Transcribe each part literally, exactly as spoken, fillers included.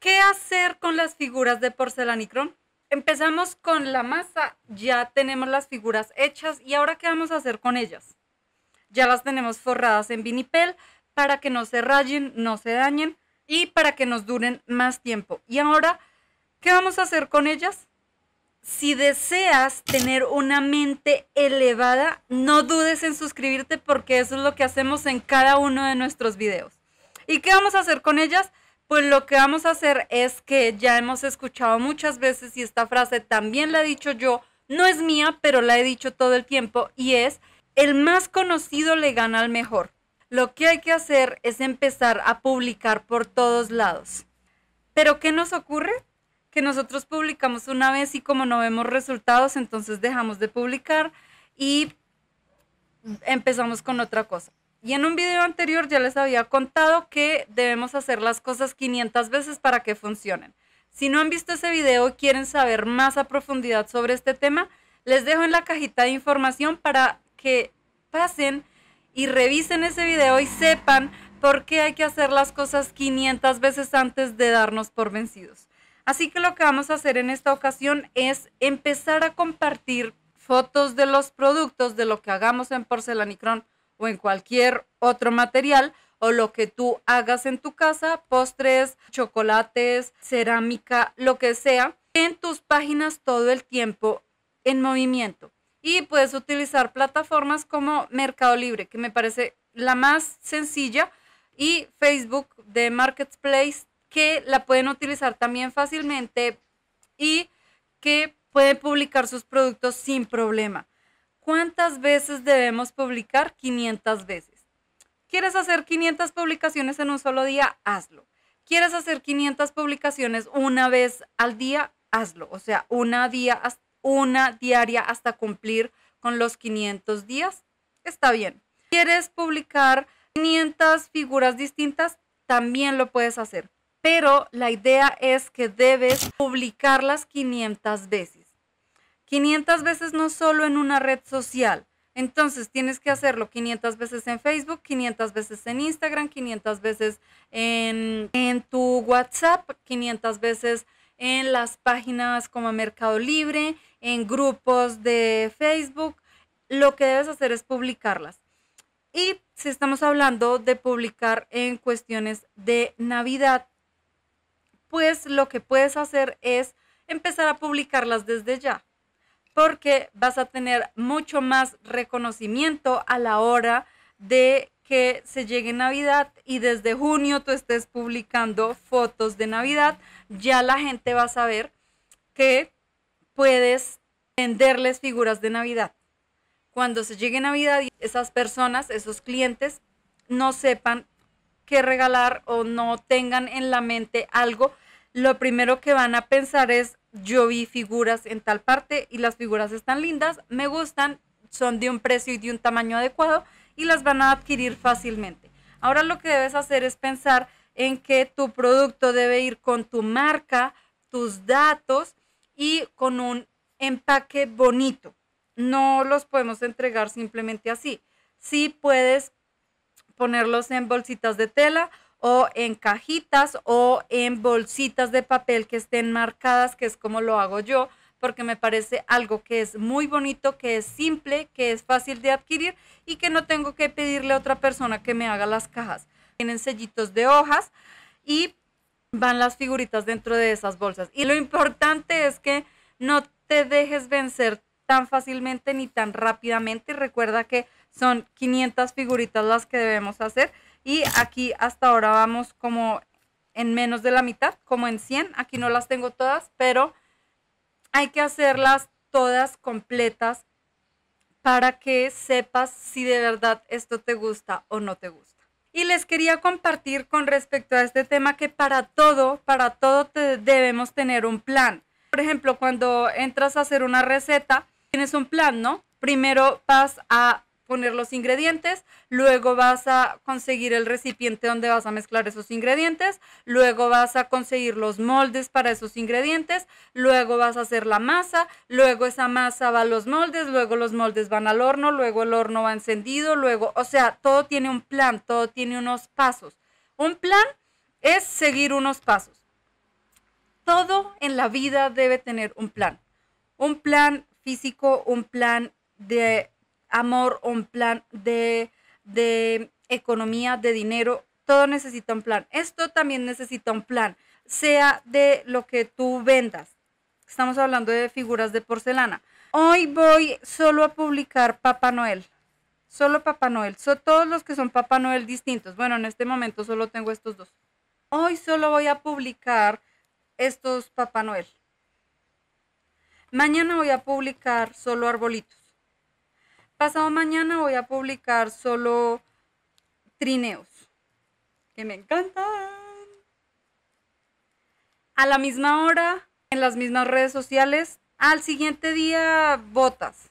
¿Qué hacer con las figuras de porcelanicrón? Empezamos con la masa, ya tenemos las figuras hechas y ahora ¿qué vamos a hacer con ellas? Ya las tenemos forradas en vinipel para que no se rayen, no se dañen y para que nos duren más tiempo. Y ahora, ¿qué vamos a hacer con ellas? Si deseas tener una mente elevada, no dudes en suscribirte porque eso es lo que hacemos en cada uno de nuestros videos. ¿Y qué vamos a hacer con ellas? Pues lo que vamos a hacer es que ya hemos escuchado muchas veces y esta frase también la he dicho yo, no es mía, pero la he dicho todo el tiempo y es: el más conocido le gana al mejor. Lo que hay que hacer es empezar a publicar por todos lados. ¿Pero qué nos ocurre? Que nosotros publicamos una vez y como no vemos resultados, entonces dejamos de publicar y empezamos con otra cosa. Y en un video anterior ya les había contado que debemos hacer las cosas quinientas veces para que funcionen. Si no han visto ese video y quieren saber más a profundidad sobre este tema, les dejo en la cajita de información para que pasen y revisen ese video y sepan por qué hay que hacer las cosas quinientas veces antes de darnos por vencidos. Así que lo que vamos a hacer en esta ocasión es empezar a compartir fotos de los productos, de lo que hagamos en porcelanicrón o en cualquier otro material, o lo que tú hagas en tu casa, postres, chocolates, cerámica, lo que sea, en tus páginas todo el tiempo en movimiento. Y puedes utilizar plataformas como Mercado Libre, que me parece la más sencilla, y Facebook de Marketplace, que la pueden utilizar también fácilmente y que pueden publicar sus productos sin problema. ¿Cuántas veces debemos publicar? quinientas veces. ¿Quieres hacer quinientas publicaciones en un solo día? Hazlo. ¿Quieres hacer quinientas publicaciones una vez al día? Hazlo. O sea, una día hasta una diaria hasta cumplir con los quinientos días, está bien. ¿Quieres publicar quinientas figuras distintas? También lo puedes hacer, pero la idea es que debes publicarlas quinientas veces. quinientas veces no solo en una red social, entonces tienes que hacerlo quinientas veces en Facebook, quinientas veces en Instagram, quinientas veces en, en tu WhatsApp, quinientas veces en las páginas como Mercado Libre, en grupos de Facebook. Lo que debes hacer es publicarlas. Y si estamos hablando de publicar en cuestiones de Navidad, pues lo que puedes hacer es empezar a publicarlas desde ya, porque vas a tener mucho más reconocimiento a la hora de que se llegue Navidad y desde junio tú estés publicando fotos de Navidad, ya la gente va a saber que puedes venderles figuras de Navidad. Cuando se llegue Navidad, esas personas, esos clientes, no sepan qué regalar o no tengan en la mente algo, lo primero que van a pensar es: yo vi figuras en tal parte y las figuras están lindas, me gustan, son de un precio y de un tamaño adecuado, y las van a adquirir fácilmente. Ahora lo que debes hacer es pensar en que tu producto debe ir con tu marca, tus datos y con un empaque bonito. No los podemos entregar simplemente así. Sí puedes ponerlos en bolsitas de tela o en cajitas o en bolsitas de papel que estén marcadas, que es como lo hago yo, porque me parece algo que es muy bonito, que es simple, que es fácil de adquirir y que no tengo que pedirle a otra persona que me haga las cajas. Tienen sellitos de hojas y van las figuritas dentro de esas bolsas. Y lo importante es que no te dejes vencer tan fácilmente ni tan rápidamente. Recuerda que son quinientas figuritas las que debemos hacer y aquí hasta ahora vamos como en menos de la mitad, como en cien. Aquí no las tengo todas, pero hay que hacerlas todas completas para que sepas si de verdad esto te gusta o no te gusta. Y les quería compartir con respecto a este tema que para todo, para todo te debemos tener un plan. Por ejemplo, cuando entras a hacer una receta, tienes un plan, ¿no? Primero vas a poner los ingredientes, luego vas a conseguir el recipiente donde vas a mezclar esos ingredientes, luego vas a conseguir los moldes para esos ingredientes, luego vas a hacer la masa, luego esa masa va a los moldes, luego los moldes van al horno, luego el horno va encendido, luego, o sea, todo tiene un plan, todo tiene unos pasos. Un plan es seguir unos pasos. todo en la vida debe tener un plan. Un plan físico, un plan de amor, un plan de, de economía, de dinero. Todo necesita un plan. Esto también necesita un plan, sea de lo que tú vendas. Estamos hablando de figuras de porcelana. Hoy voy solo a publicar Papá Noel. Solo Papá Noel. Son todos los que son Papá Noel distintos. Bueno, en este momento solo tengo estos dos. Hoy solo voy a publicar estos Papá Noel. Mañana voy a publicar solo arbolitos. Pasado mañana voy a publicar solo trineos, que me encantan. A la misma hora, en las mismas redes sociales. Al siguiente día, botas.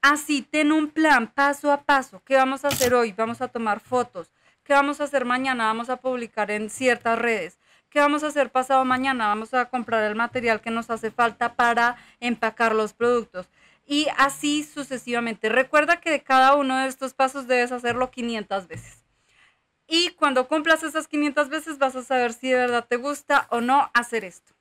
Así, ten un plan paso a paso. ¿Qué vamos a hacer hoy? Vamos a tomar fotos. ¿Qué vamos a hacer mañana? Vamos a publicar en ciertas redes. ¿Qué vamos a hacer pasado mañana? Vamos a comprar el material que nos hace falta para empacar los productos. Y así sucesivamente. Recuerda que de cada uno de estos pasos debes hacerlo quinientas veces. Y cuando cumplas esas quinientas veces vas a saber si de verdad te gusta o no hacer esto.